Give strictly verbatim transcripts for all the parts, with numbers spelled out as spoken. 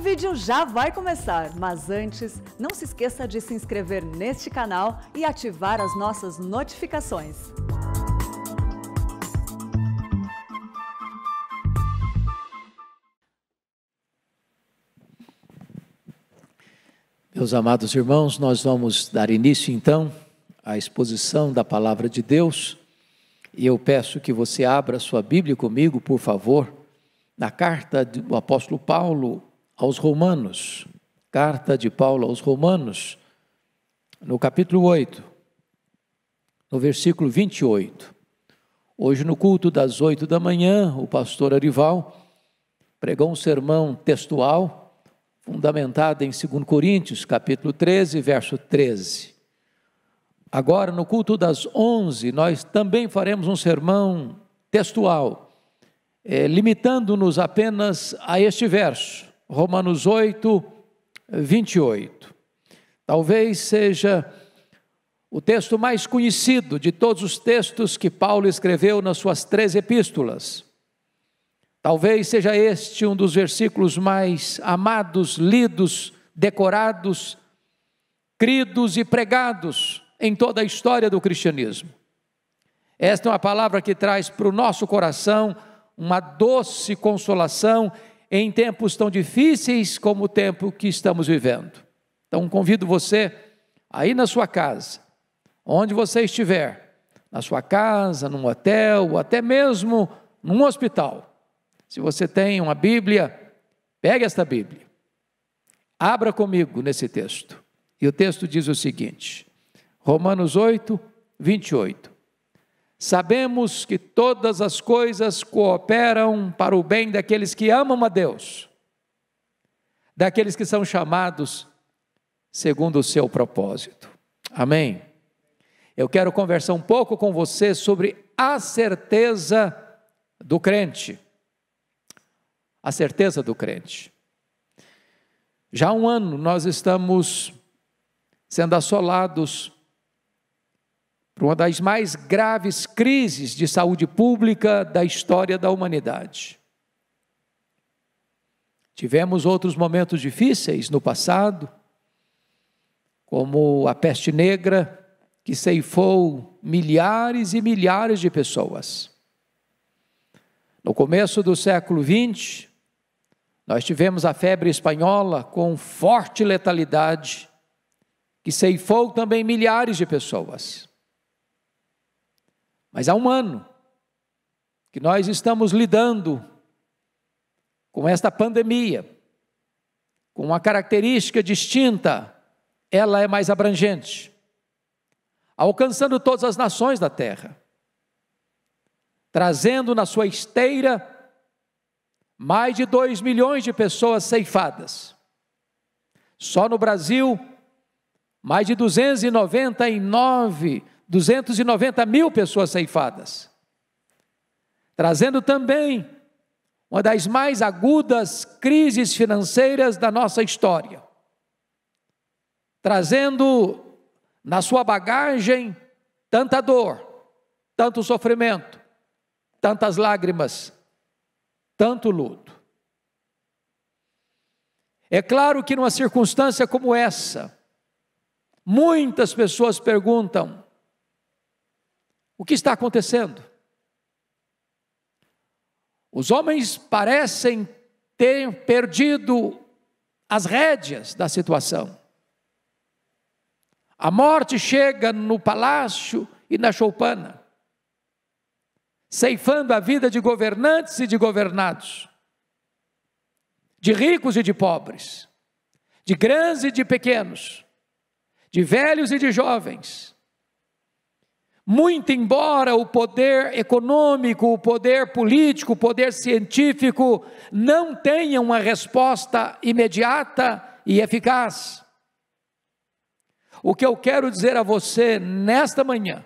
O vídeo já vai começar, mas antes, não se esqueça de se inscrever neste canal e ativar as nossas notificações. Meus amados irmãos, nós vamos dar início então à exposição da Palavra de Deus e eu peço que você abra sua Bíblia comigo, por favor, na carta do apóstolo Paulo aos Romanos, carta de Paulo aos Romanos, no capítulo oito, no versículo vinte e oito. Hoje no culto das oito da manhã, o pastor Arival pregou um sermão textual, fundamentado em Segundo Coríntios, capítulo treze, verso treze. Agora no culto das onze, nós também faremos um sermão textual, é, limitando-nos apenas a este verso, Romanos oito, vinte e oito. Talvez seja o texto mais conhecido de todos os textos que Paulo escreveu nas suas três epístolas. Talvez seja este um dos versículos mais amados, lidos, decorados, cridos e pregados em toda a história do cristianismo. Esta é uma palavra que traz para o nosso coração uma doce consolação em tempos tão difíceis como o tempo que estamos vivendo. Então convido você, aí na sua casa, onde você estiver, na sua casa, num hotel, ou até mesmo num hospital. Se você tem uma Bíblia, pegue esta Bíblia, abra comigo nesse texto. E o texto diz o seguinte, Romanos oito, vinte e oito. Sabemos que todas as coisas cooperam para o bem daqueles que amam a Deus, daqueles que são chamados segundo o seu propósito. Amém? Eu quero conversar um pouco com você sobre a certeza do crente. A certeza do crente. Já há um ano nós estamos sendo assolados por uma das mais graves crises de saúde pública da história da humanidade. Tivemos outros momentos difíceis no passado, como a peste negra, que ceifou milhares e milhares de pessoas. No começo do século vinte, nós tivemos a febre espanhola com forte letalidade, que ceifou também milhares de pessoas. Mas há um ano que nós estamos lidando com esta pandemia, com uma característica distinta, ela é mais abrangente, alcançando todas as nações da terra, trazendo na sua esteira mais de dois milhões de pessoas ceifadas. Só no Brasil, mais de duzentos e noventa e nove duzentos e noventa mil pessoas ceifadas, trazendo também uma das mais agudas crises financeiras da nossa história, trazendo na sua bagagem tanta dor, tanto sofrimento, tantas lágrimas, tanto luto. É claro que numa circunstância como essa, muitas pessoas perguntam, o que está acontecendo? Os homens parecem ter perdido as rédeas da situação. A morte chega no palácio e na choupana, ceifando a vida de governantes e de governados, de ricos e de pobres, de grandes e de pequenos, de velhos e de jovens. Muito embora o poder econômico, o poder político, o poder científico não tenha uma resposta imediata e eficaz. O que eu quero dizer a você nesta manhã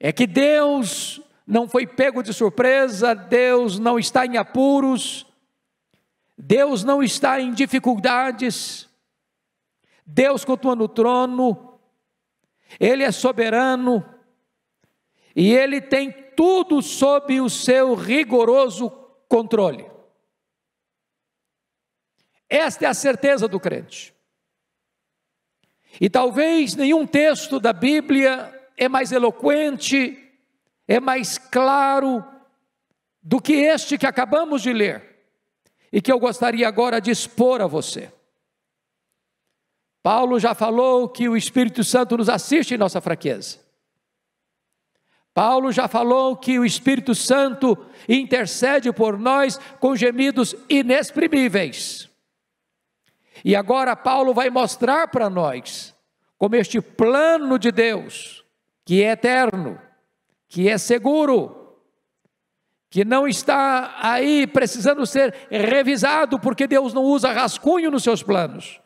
é que Deus não foi pego de surpresa, Deus não está em apuros, Deus não está em dificuldades, Deus continua no trono. Ele é soberano e Ele tem tudo sob o seu rigoroso controle. Esta é a certeza do crente. E talvez nenhum texto da Bíblia é mais eloquente, é mais claro do que este que acabamos de ler, e que eu gostaria agora de expor a você. Paulo já falou que o Espírito Santo nos assiste em nossa fraqueza. Paulo já falou que o Espírito Santo intercede por nós com gemidos inexprimíveis. E agora Paulo vai mostrar para nós como este plano de Deus, que é eterno, que é seguro, que não está aí precisando ser revisado, porque Deus não usa rascunho nos seus planos,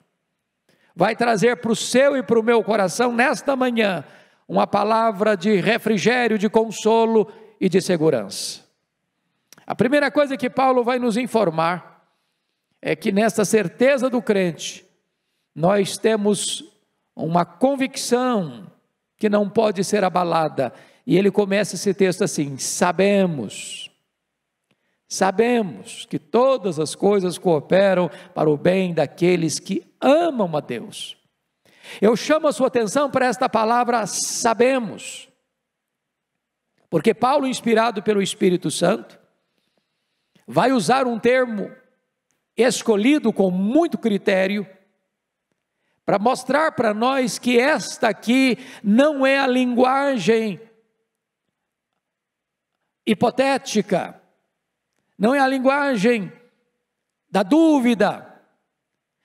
vai trazer para o seu e para o meu coração nesta manhã uma palavra de refrigério, de consolo e de segurança. A primeira coisa que Paulo vai nos informar é que nesta certeza do crente, nós temos uma convicção que não pode ser abalada, e ele começa esse texto assim: sabemos, sabemos que todas as coisas cooperam para o bem daqueles que amam a Deus. Eu chamo a sua atenção para esta palavra, sabemos, porque Paulo, inspirado pelo Espírito Santo, vai usar um termo escolhido com muito critério, para mostrar para nós que esta aqui não é a linguagem hipotética, não é a linguagem da dúvida,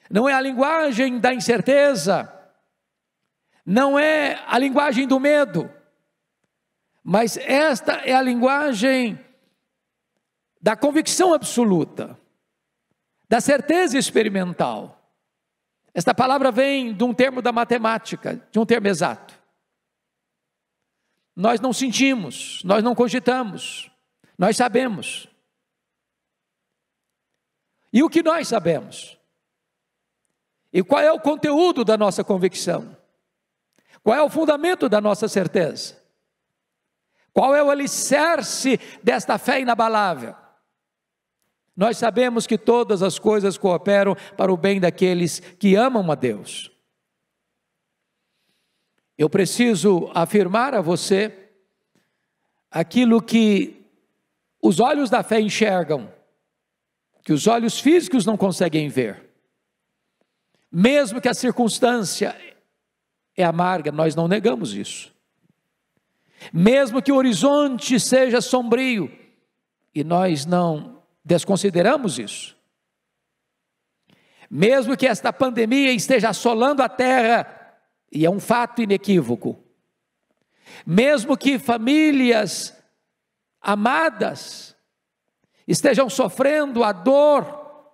não é a linguagem da incerteza, não é a linguagem do medo, mas esta é a linguagem da convicção absoluta, da certeza experimental. Esta palavra vem de um termo da matemática, de um termo exato. Nós não sentimos, nós não cogitamos, nós sabemos. E o que nós sabemos? E qual é o conteúdo da nossa convicção? Qual é o fundamento da nossa certeza? Qual é o alicerce desta fé inabalável? Nós sabemos que todas as coisas cooperam para o bem daqueles que amam a Deus. Eu preciso afirmar a você aquilo que os olhos da fé enxergam, que os olhos físicos não conseguem ver. Mesmo que a circunstância é amarga, nós não negamos isso. Mesmo que o horizonte seja sombrio, e nós não desconsideramos isso. Mesmo que esta pandemia esteja assolando a terra, e é um fato inequívoco, mesmo que famílias amadas estejam sofrendo a dor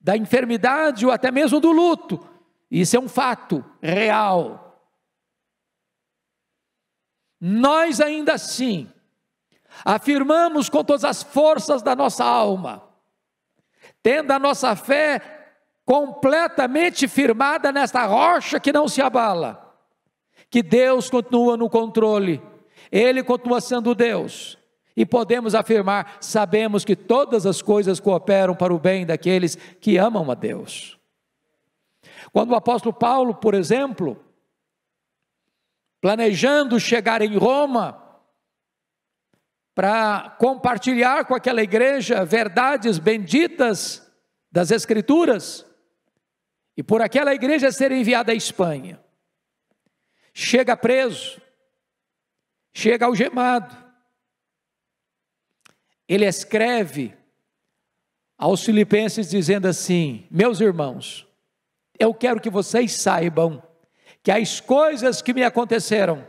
da enfermidade ou até mesmo do luto, isso é um fato real, nós ainda assim afirmamos com todas as forças da nossa alma, tendo a nossa fé completamente firmada nesta rocha que não se abala, que Deus continua no controle, Ele continua sendo Deus, e podemos afirmar: sabemos que todas as coisas cooperam para o bem daqueles que amam a Deus. Quando o apóstolo Paulo, por exemplo, planejando chegar em Roma, para compartilhar com aquela igreja verdades benditas das Escrituras, e por aquela igreja ser enviada à Espanha, chega preso, chega algemado, ele escreve aos filipenses dizendo assim: meus irmãos, eu quero que vocês saibam que as coisas que me aconteceram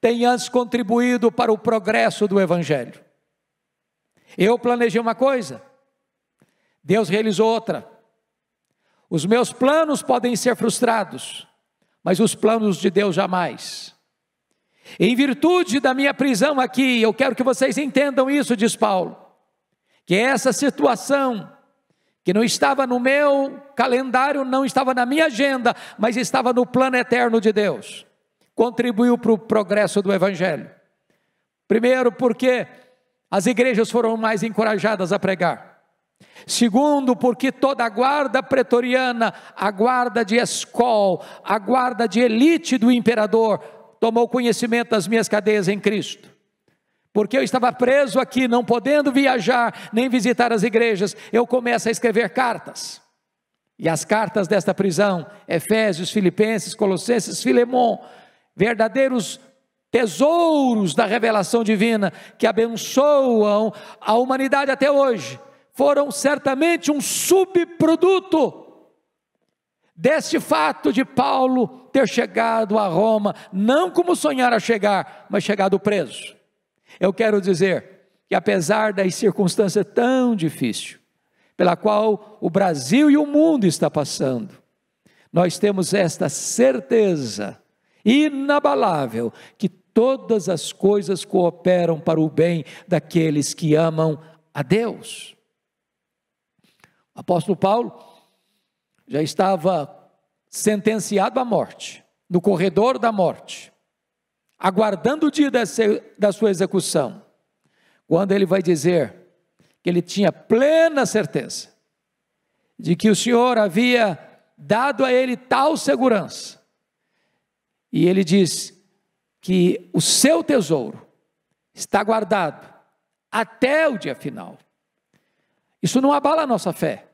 tem antes contribuído para o progresso do Evangelho. Eu planejei uma coisa, Deus realizou outra. Os meus planos podem ser frustrados, mas os planos de Deus jamais. Em virtude da minha prisão aqui, eu quero que vocês entendam isso, diz Paulo, que essa situação, que não estava no meu calendário, não estava na minha agenda, mas estava no plano eterno de Deus, contribuiu para o progresso do Evangelho. Primeiro, porque as igrejas foram mais encorajadas a pregar. Segundo, porque toda a guarda pretoriana, a guarda de Escol, a guarda de elite do imperador, tomou conhecimento das minhas cadeias em Cristo, porque eu estava preso aqui, não podendo viajar, nem visitar as igrejas, eu começo a escrever cartas, e as cartas desta prisão, Efésios, Filipenses, Colossenses, Filemon, verdadeiros tesouros da revelação divina, que abençoam a humanidade até hoje, foram certamente um subproduto deste fato de Paulo ter chegado a Roma, não como sonhara chegar, mas chegado preso. Eu quero dizer que apesar da circunstância tão difícil, pela qual o Brasil e o mundo está passando, nós temos esta certeza inabalável, que todas as coisas cooperam para o bem daqueles que amam a Deus. O apóstolo Paulo já estava sentenciado à morte, no corredor da morte, aguardando o dia da sua execução, quando ele vai dizer que ele tinha plena certeza de que o Senhor havia dado a ele tal segurança, e ele diz que o seu tesouro está guardado até o dia final. Isso não abala a nossa fé,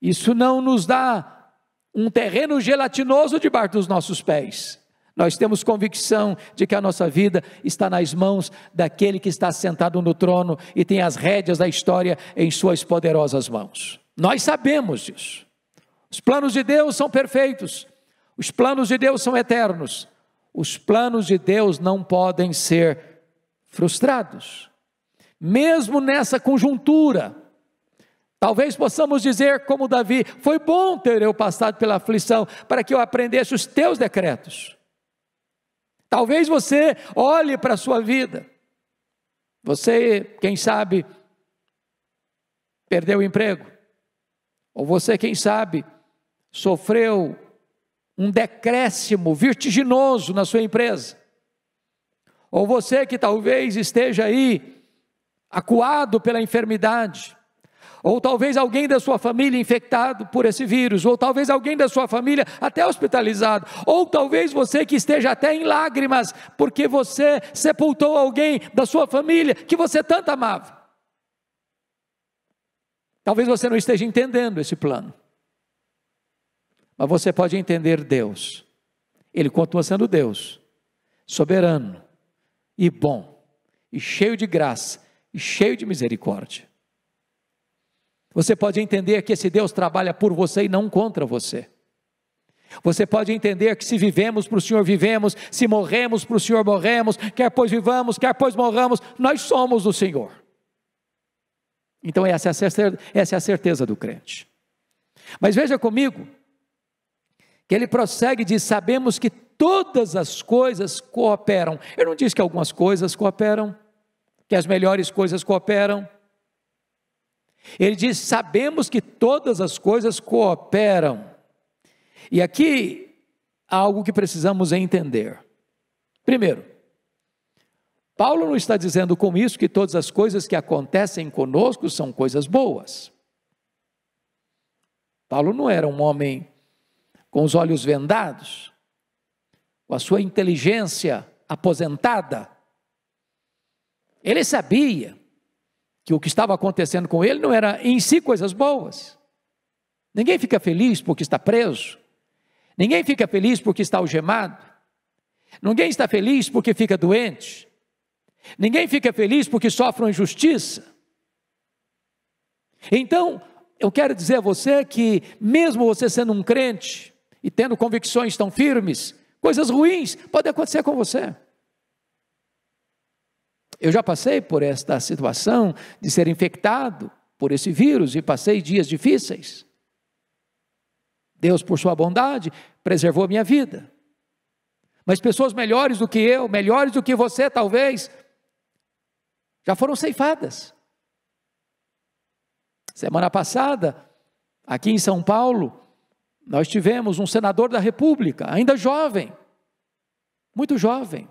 isso não nos dá um terreno gelatinoso debaixo dos nossos pés, nós temos convicção de que a nossa vida está nas mãos daquele que está sentado no trono e tem as rédeas da história em suas poderosas mãos. Nós sabemos disso, os planos de Deus são perfeitos, os planos de Deus são eternos, os planos de Deus não podem ser frustrados, mesmo nessa conjuntura. Talvez possamos dizer como Davi, foi bom ter eu passado pela aflição, para que eu aprendesse os teus decretos. Talvez você olhe para a sua vida, você quem sabe perdeu o emprego, ou você quem sabe sofreu um decréscimo vertiginoso na sua empresa, ou você que talvez esteja aí, acuado pela enfermidade, ou talvez alguém da sua família infectado por esse vírus, ou talvez alguém da sua família até hospitalizado, ou talvez você que esteja até em lágrimas, porque você sepultou alguém da sua família, que você tanto amava. Talvez você não esteja entendendo esse plano, mas você pode entender Deus. Ele continua sendo Deus, soberano, e bom, e cheio de graça, e cheio de misericórdia. Você pode entender que esse Deus trabalha por você e não contra você. Você pode entender que se vivemos para o Senhor vivemos, se morremos para o Senhor morremos, quer pois vivamos, quer pois morramos, nós somos do Senhor. Então essa é a certeza do crente. Mas veja comigo, que ele prossegue e diz, sabemos que todas as coisas cooperam. Eu não disse que algumas coisas cooperam, que as melhores coisas cooperam. Ele diz, sabemos que todas as coisas cooperam. E aqui, há algo que precisamos entender. Primeiro, Paulo não está dizendo com isso que todas as coisas que acontecem conosco são coisas boas. Paulo não era um homem com os olhos vendados, com a sua inteligência aposentada. Ele sabia que o que estava acontecendo com ele não era em si coisas boas. Ninguém fica feliz porque está preso, ninguém fica feliz porque está algemado, ninguém está feliz porque fica doente, ninguém fica feliz porque sofre uma injustiça. Então, eu quero dizer a você que mesmo você sendo um crente, e tendo convicções tão firmes, coisas ruins podem acontecer com você. Eu já passei por esta situação de ser infectado por esse vírus e passei dias difíceis. Deus, por sua bondade, preservou a minha vida. Mas pessoas melhores do que eu, melhores do que você talvez, já foram ceifadas. Semana passada, aqui em São Paulo, nós tivemos um senador da República, ainda jovem, muito jovem,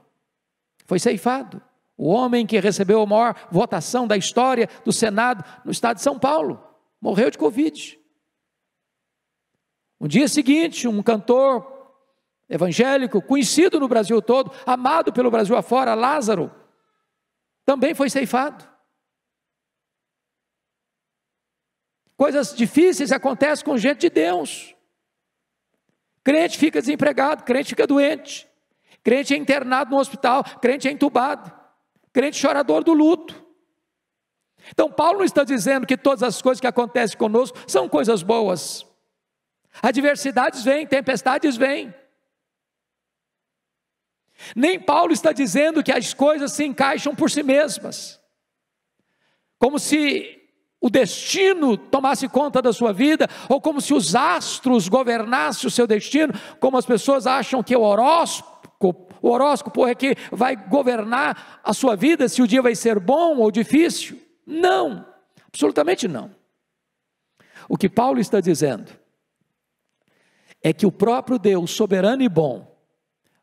foi ceifado. o homem que recebeu a maior votação da história do Senado no estado de São Paulo, morreu de Covid. No dia seguinte, um cantor evangélico, conhecido no Brasil todo, amado pelo Brasil afora, Lázaro, também foi ceifado. Coisas difíceis acontecem com gente de Deus. Crente fica desempregado, crente fica doente, crente é internado no hospital, crente é entubado, crente chorador do luto. Então Paulo não está dizendo que todas as coisas que acontecem conosco são coisas boas. Adversidades vêm, tempestades vêm. Nem Paulo está dizendo que as coisas se encaixam por si mesmas, como se o destino tomasse conta da sua vida, ou como se os astros governassem o seu destino, como as pessoas acham que o horóscopo, o horóscopo é que vai governar a sua vida, se o dia vai ser bom ou difícil. Não, absolutamente não. O que Paulo está dizendo é que o próprio Deus, soberano e bom,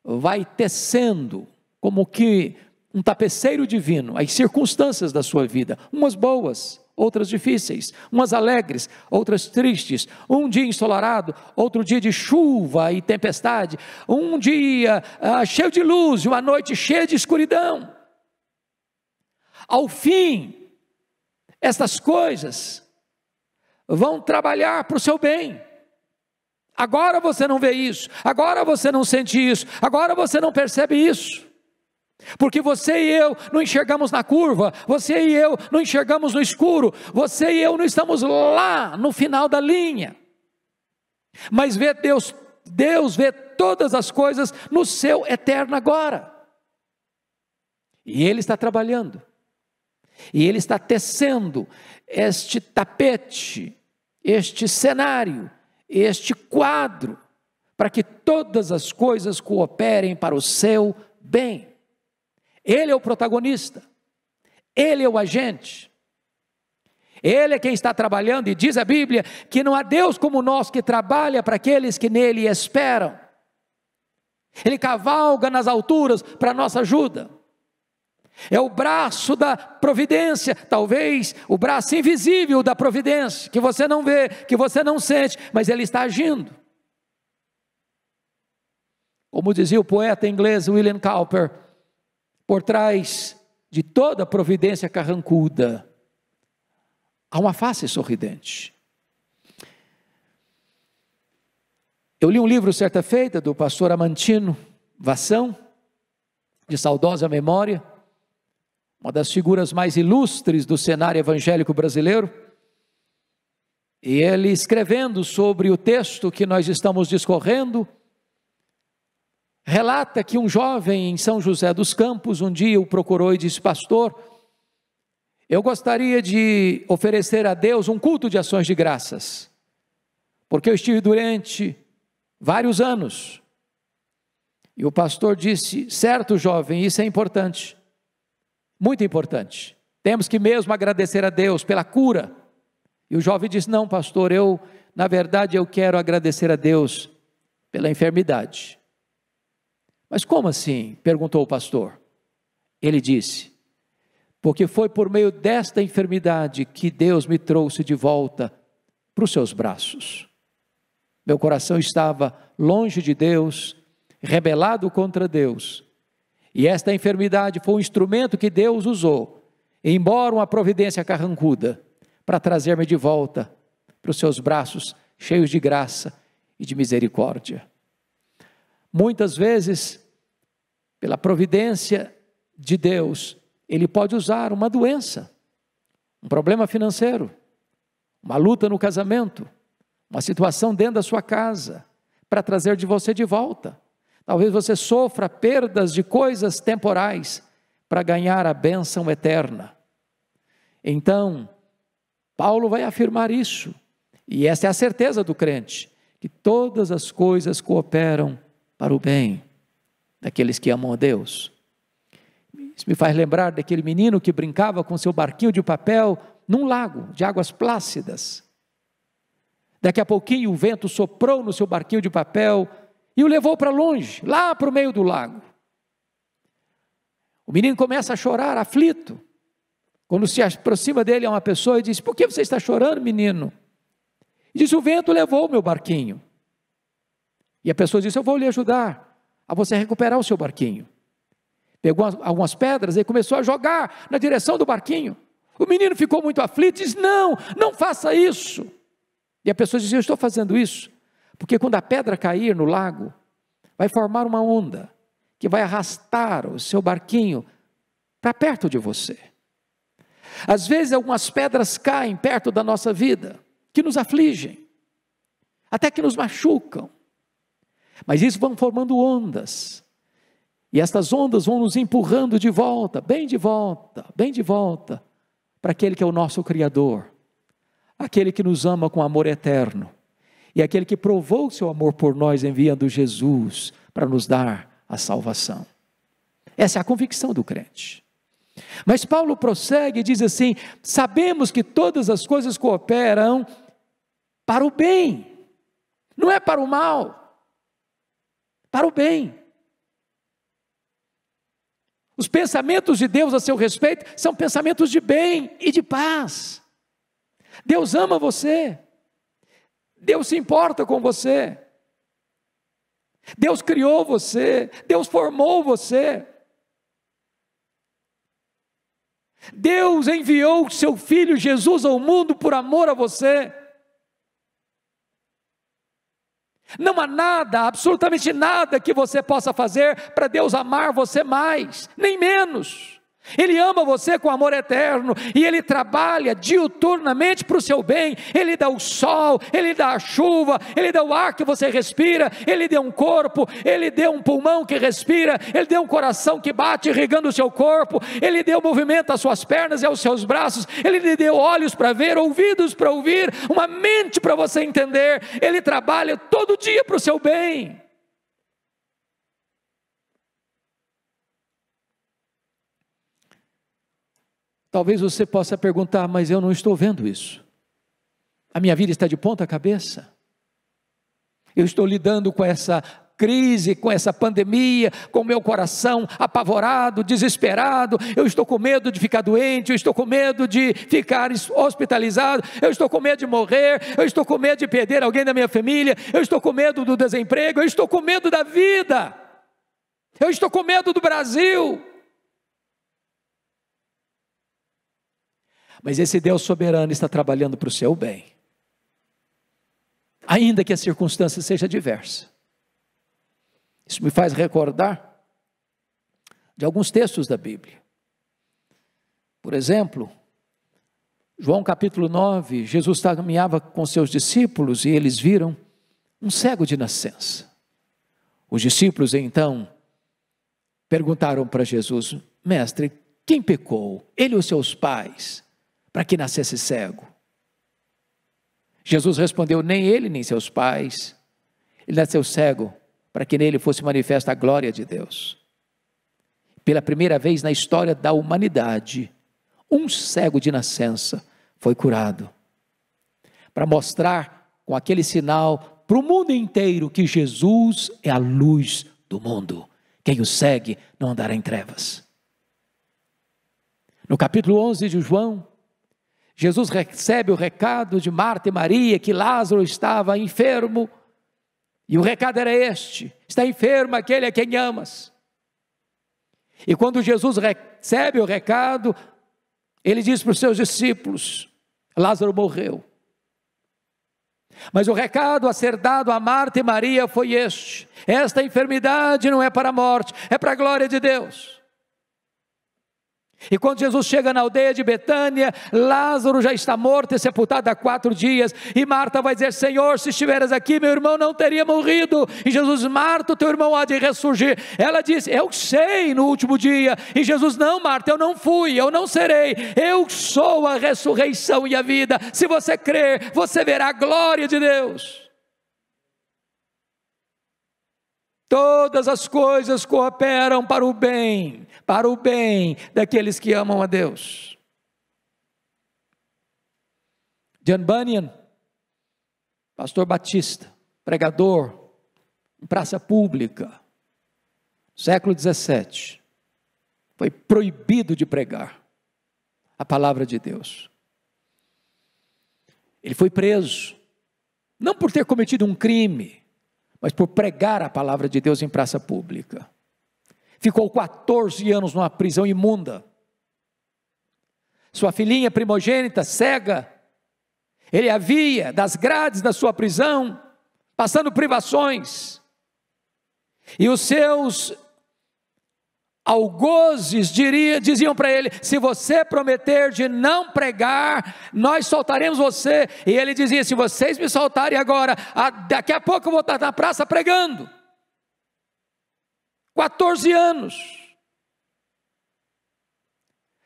vai tecendo, como que um tapeceiro divino, as circunstâncias da sua vida, umas boas, outras difíceis, umas alegres, outras tristes, um dia ensolarado, outro dia de chuva e tempestade, um dia ah, cheio de luz e uma noite cheia de escuridão. Ao fim, estas coisas vão trabalhar para o seu bem. Agora você não vê isso, agora você não sente isso, agora você não percebe isso, porque você e eu não enxergamos na curva, você e eu não enxergamos no escuro, você e eu não estamos lá no final da linha, mas vê Deus, Deus vê todas as coisas no seu eterno agora, e Ele está trabalhando, e Ele está tecendo este tapete, este cenário, este quadro, para que todas as coisas cooperem para o seu bem. Ele é o protagonista, Ele é o agente, Ele é quem está trabalhando, e diz a Bíblia que não há Deus como nós, que trabalha para aqueles que nele esperam. Ele cavalga nas alturas para nossa ajuda, é o braço da providência, talvez o braço invisível da providência, que você não vê, que você não sente, mas Ele está agindo. Como dizia o poeta inglês William Cowper, por trás de toda providência carrancuda, há uma face sorridente. Eu li um livro certa feita, do pastor Amantino Vassão, de saudosa memória, uma das figuras mais ilustres do cenário evangélico brasileiro, e ele escrevendo sobre o texto que nós estamos discorrendo, relata que um jovem em São José dos Campos, um dia o procurou e disse: pastor, eu gostaria de oferecer a Deus um culto de ações de graças, porque eu estive durante vários anos. E o pastor disse: certo jovem, isso é importante, muito importante, temos que mesmo agradecer a Deus pela cura. E o jovem disse: não pastor, eu na verdade eu quero agradecer a Deus pela enfermidade. Mas como assim? Perguntou o pastor. Ele disse: porque foi por meio desta enfermidade que Deus me trouxe de volta para os seus braços. Meu coração estava longe de Deus, rebelado contra Deus, e esta enfermidade foi um instrumento que Deus usou, embora uma providência carrancuda, para trazer-me de volta para os seus braços cheios de graça e de misericórdia. Muitas vezes, pela providência de Deus, Ele pode usar uma doença, um problema financeiro, uma luta no casamento, uma situação dentro da sua casa, para trazer de você de volta. Talvez você sofra perdas de coisas temporais, para ganhar a bênção eterna. Então, Paulo vai afirmar isso, e essa é a certeza do crente, que todas as coisas cooperam para o bem daqueles que amam a Deus. Isso me faz lembrar daquele menino que brincava com seu barquinho de papel, num lago de águas plácidas. Daqui a pouquinho o vento soprou no seu barquinho de papel, e o levou para longe, lá para o meio do lago. O menino começa a chorar, aflito. Quando se aproxima dele é uma pessoa e diz: por que você está chorando, menino? E diz: o vento levou o meu barquinho. E a pessoa diz: eu vou lhe ajudar a você recuperar o seu barquinho. Pegou algumas pedras e começou a jogar na direção do barquinho. O menino ficou muito aflito e diz: não, não faça isso. E a pessoa diz: eu estou fazendo isso porque quando a pedra cair no lago, vai formar uma onda que vai arrastar o seu barquinho para perto de você. Às vezes algumas pedras caem perto da nossa vida, que nos afligem, até que nos machucam, mas isso vão formando ondas, e estas ondas vão nos empurrando de volta, bem de volta, bem de volta, para aquele que é o nosso Criador, aquele que nos ama com amor eterno, e aquele que provou o seu amor por nós, enviando Jesus para nos dar a salvação. Essa é a convicção do crente. Mas Paulo prossegue e diz assim: sabemos que todas as coisas cooperam para o bem, não é para o mal, para o bem. Os pensamentos de Deus a seu respeito são pensamentos de bem e de paz. Deus ama você, Deus se importa com você, Deus criou você, Deus formou você. Deus enviou o seu Filho Jesus ao mundo por amor a você. Não há nada, absolutamente nada que você possa fazer para Deus amar você mais, nem menos. Ele ama você com amor eterno, e Ele trabalha diuturnamente para o seu bem. Ele dá o sol, Ele dá a chuva, Ele dá o ar que você respira, Ele deu um corpo, Ele deu um pulmão que respira, Ele deu um coração que bate irrigando o seu corpo, Ele deu movimento às suas pernas e aos seus braços, Ele lhe deu olhos para ver, ouvidos para ouvir, uma mente para você entender. Ele trabalha todo dia para o seu bem. Talvez você possa perguntar: mas eu não estou vendo isso, a minha vida está de ponta cabeça, eu estou lidando com essa crise, com essa pandemia, com o meu coração apavorado, desesperado, eu estou com medo de ficar doente, eu estou com medo de ficar hospitalizado, eu estou com medo de morrer, eu estou com medo de perder alguém da minha família, eu estou com medo do desemprego, eu estou com medo da vida, eu estou com medo do Brasil. Mas esse Deus soberano está trabalhando para o seu bem, ainda que a circunstância seja diversa. Isso me faz recordar de alguns textos da Bíblia. Por exemplo, João capítulo nove, Jesus caminhava com seus discípulos e eles viram um cego de nascença. Os discípulos então perguntaram para Jesus: mestre, quem pecou, ele ou seus pais, para que nascesse cego? Jesus respondeu: nem ele, nem seus pais, ele nasceu cego, para que nele fosse manifesta a glória de Deus. Pela primeira vez na história da humanidade, um cego de nascença foi curado, para mostrar com aquele sinal para o mundo inteiro que Jesus é a luz do mundo, quem o segue não andará em trevas. No capítulo onze de João, Jesus recebe o recado de Marta e Maria, que Lázaro estava enfermo, e o recado era este: está enfermo aquele a quem amas. E quando Jesus recebe o recado, ele diz para os seus discípulos: Lázaro morreu. Mas o recado a ser dado a Marta e Maria foi este: esta enfermidade não é para a morte, é para a glória de Deus. E quando Jesus chega na aldeia de Betânia, Lázaro já está morto e sepultado há quatro dias, e Marta vai dizer: Senhor, se estiveras aqui, meu irmão não teria morrido. E Jesus: Marta, teu irmão há de ressurgir. Ela diz: eu sei, no último dia. E Jesus: não, Marta, eu não fui, eu não serei, eu sou a ressurreição e a vida, se você crer, você verá a glória de Deus. Todas as coisas cooperam para o bem, para o bem daqueles que amam a Deus. John Bunyan, pastor batista, pregador, em praça pública, século dezessete, Foi proibido de pregar a palavra de Deus. Ele foi preso, não por ter cometido um crime, mas por pregar a palavra de Deus em praça pública. Ficou quatorze anos numa prisão imunda. Sua filhinha primogênita, cega, ele a via das grades da sua prisão, passando privações. E os seus algozes diria, diziam para ele: se você prometer de não pregar, nós soltaremos você. E ele dizia: se vocês me soltarem agora, a, daqui a pouco eu vou estar na praça pregando. quatorze anos.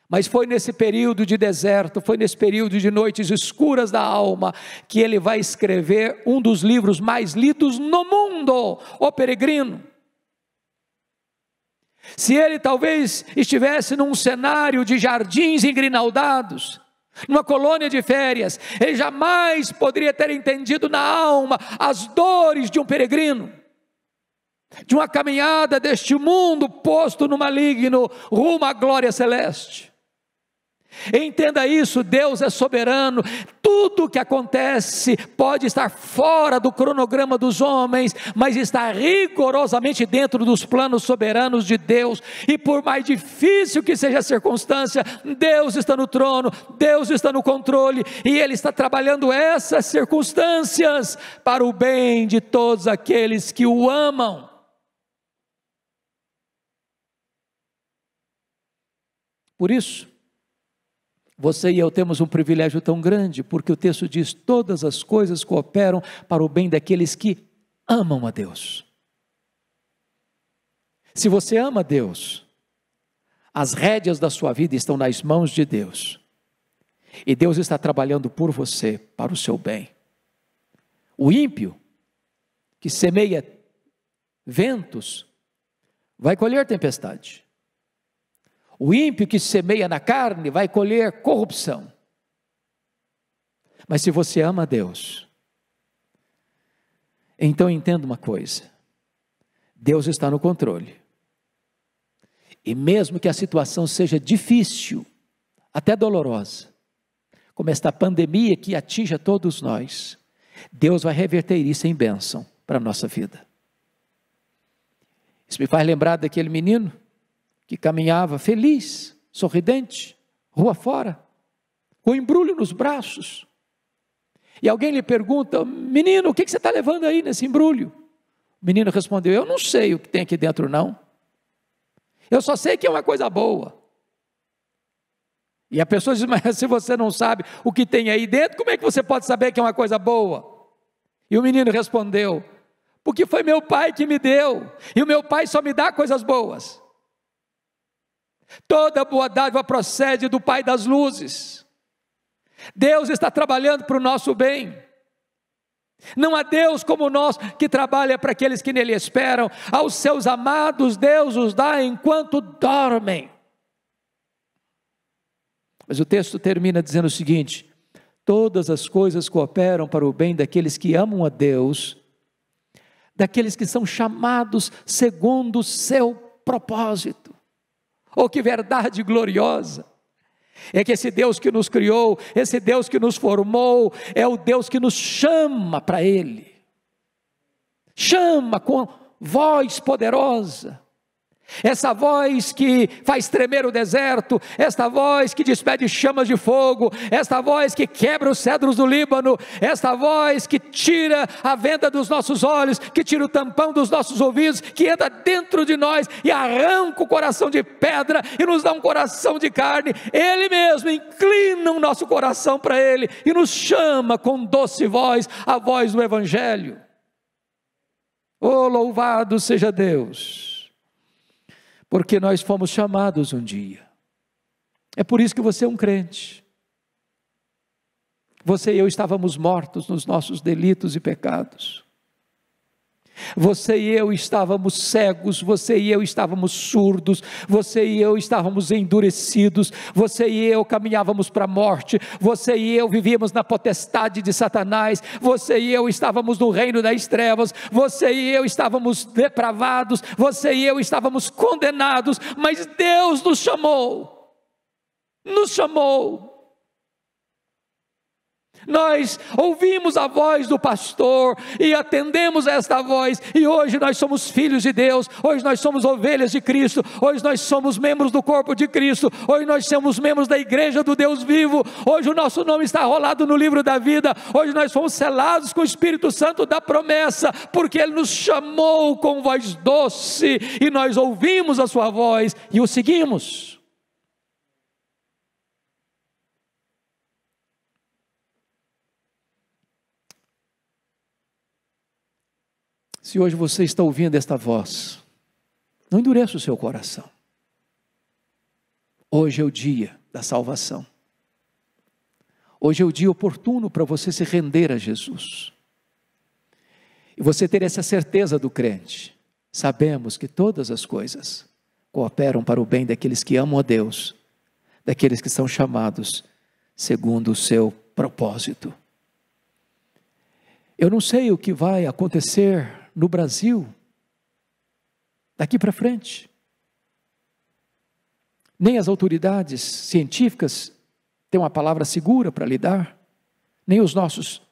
Mas foi nesse período de deserto, foi nesse período de noites escuras da alma, que ele vai escrever um dos livros mais lidos no mundo, O Peregrino. Se ele talvez estivesse num cenário de jardins engrinaldados, numa colônia de férias, ele jamais poderia ter entendido na alma as dores de um peregrino, de uma caminhada deste mundo posto no maligno, rumo à glória celeste. Entenda isso, Deus é soberano, tudo o que acontece pode estar fora do cronograma dos homens, mas está rigorosamente dentro dos planos soberanos de Deus, e por mais difícil que seja a circunstância, Deus está no trono, Deus está no controle, e Ele está trabalhando essas circunstâncias para o bem de todos aqueles que o amam. Por isso, você e eu temos um privilégio tão grande, porque o texto diz: todas as coisas cooperam para o bem daqueles que amam a Deus. Se você ama Deus, as rédeas da sua vida estão nas mãos de Deus, e Deus está trabalhando por você, para o seu bem. O ímpio, que semeia ventos, vai colher tempestade. O ímpio que semeia na carne vai colher corrupção. Mas se você ama a Deus, então entenda uma coisa: Deus está no controle. E mesmo que a situação seja difícil, até dolorosa, como esta pandemia que atinge a todos nós, Deus vai reverter isso em bênção para a nossa vida. Isso me faz lembrar daquele menino que caminhava feliz, sorridente, rua fora, com embrulho nos braços, e alguém lhe pergunta: menino, o que você está levando aí nesse embrulho? O menino respondeu: eu não sei o que tem aqui dentro não, eu só sei que é uma coisa boa. E a pessoa diz: mas se você não sabe o que tem aí dentro, como é que você pode saber que é uma coisa boa? E o menino respondeu: porque foi meu pai que me deu, e o meu pai só me dá coisas boas. Toda boa dádiva procede do Pai das luzes. Deus está trabalhando para o nosso bem. Não há Deus como nós, que trabalha para aqueles que nele esperam. Aos seus amados Deus os dá enquanto dormem. Mas o texto termina dizendo o seguinte: todas as coisas cooperam para o bem daqueles que amam a Deus, daqueles que são chamados segundo o seu propósito. Oh, que verdade gloriosa! É que esse Deus que nos criou, esse Deus que nos formou, é o Deus que nos chama para Ele. Chama com voz poderosa. Essa voz que faz tremer o deserto, esta voz que despede chamas de fogo, esta voz que quebra os cedros do Líbano, esta voz que tira a venda dos nossos olhos, que tira o tampão dos nossos ouvidos, que entra dentro de nós e arranca o coração de pedra e nos dá um coração de carne. Ele mesmo inclina o nosso coração para Ele e nos chama com doce voz, a voz do Evangelho. Oh, louvado seja Deus! Porque nós fomos chamados um dia. É por isso que você é um crente. Você e eu estávamos mortos nos nossos delitos e pecados. Você e eu estávamos cegos, você e eu estávamos surdos, você e eu estávamos endurecidos, você e eu caminhávamos para a morte, você e eu vivíamos na potestade de Satanás, você e eu estávamos no reino das trevas, você e eu estávamos depravados, você e eu estávamos condenados, mas Deus nos chamou, nos chamou. Nós ouvimos a voz do pastor e atendemos a esta voz, e hoje nós somos filhos de Deus, hoje nós somos ovelhas de Cristo, hoje nós somos membros do corpo de Cristo, hoje nós somos membros da igreja do Deus vivo, hoje o nosso nome está rolado no livro da vida, hoje nós fomos selados com o Espírito Santo da promessa, porque Ele nos chamou com voz doce, e nós ouvimos a sua voz e o seguimos. Se hoje você está ouvindo esta voz, não endureça o seu coração. Hoje é o dia da salvação. Hoje é o dia oportuno para você se render a Jesus. E você ter essa certeza do crente. Sabemos que todas as coisas cooperam para o bem daqueles que amam a Deus, daqueles que são chamados segundo o seu propósito. Eu não sei o que vai acontecer no Brasil daqui para frente, nem as autoridades científicas têm uma palavra segura para lidar, nem os nossos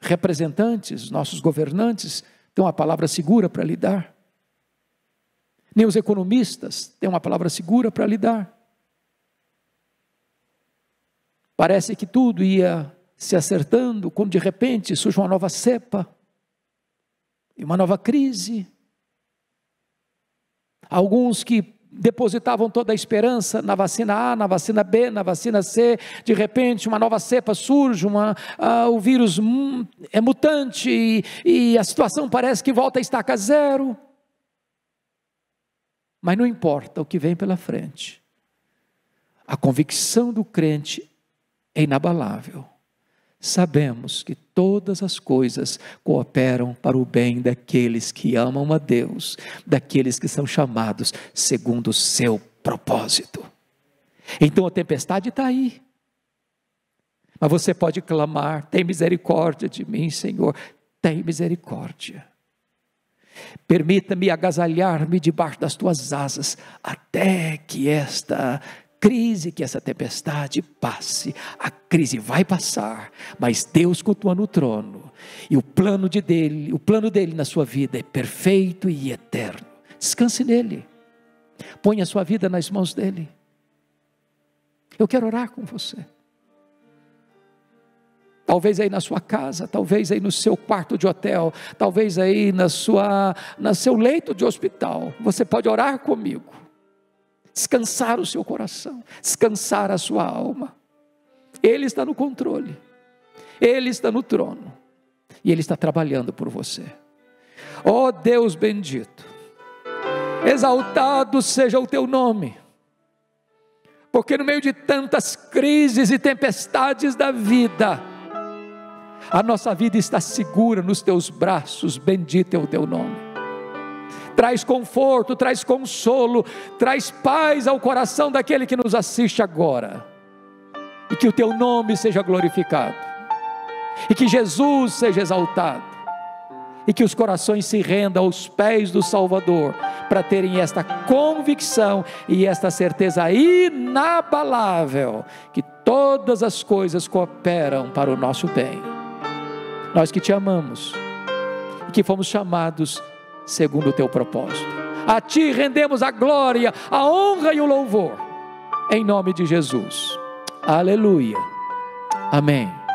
representantes, nossos governantes têm uma palavra segura para lidar, nem os economistas têm uma palavra segura para lidar. Parece que tudo ia se acertando, quando de repente surge uma nova cepa, e uma nova crise. Alguns que depositavam toda a esperança na vacina A, na vacina B, na vacina C, de repente uma nova cepa surge, uma, ah, o vírus é mutante, e, e a situação parece que volta a estaca zero. Mas não importa o que vem pela frente, a convicção do crente é inabalável. Sabemos que todas as coisas cooperam para o bem daqueles que amam a Deus, daqueles que são chamados segundo o seu propósito. Então a tempestade está aí, mas você pode clamar: tem misericórdia de mim, Senhor, tem misericórdia, permita-me agasalhar-me debaixo das tuas asas, até que esta crise, que essa tempestade passe. A crise vai passar, mas Deus continua no trono, e o plano de dele, o plano dele na sua vida é perfeito e eterno. Descanse nele, ponha a sua vida nas mãos dele. Eu quero orar com você, talvez aí na sua casa, talvez aí no seu quarto de hotel, talvez aí na sua, no seu leito de hospital. Você pode orar comigo, descansar o seu coração, descansar a sua alma. Ele está no controle, Ele está no trono, e Ele está trabalhando por você. Ó Deus bendito, exaltado seja o teu nome, porque no meio de tantas crises e tempestades da vida, a nossa vida está segura nos teus braços. Bendito é o teu nome. Traz conforto, traz consolo, traz paz ao coração daquele que nos assiste agora, e que o teu nome seja glorificado, e que Jesus seja exaltado, e que os corações se rendam aos pés do Salvador, para terem esta convicção e esta certeza inabalável, que todas as coisas cooperam para o nosso bem. Nós que te amamos, e que fomos chamados segundo o teu propósito, a ti rendemos a glória, a honra e o louvor, em nome de Jesus. Aleluia, amém.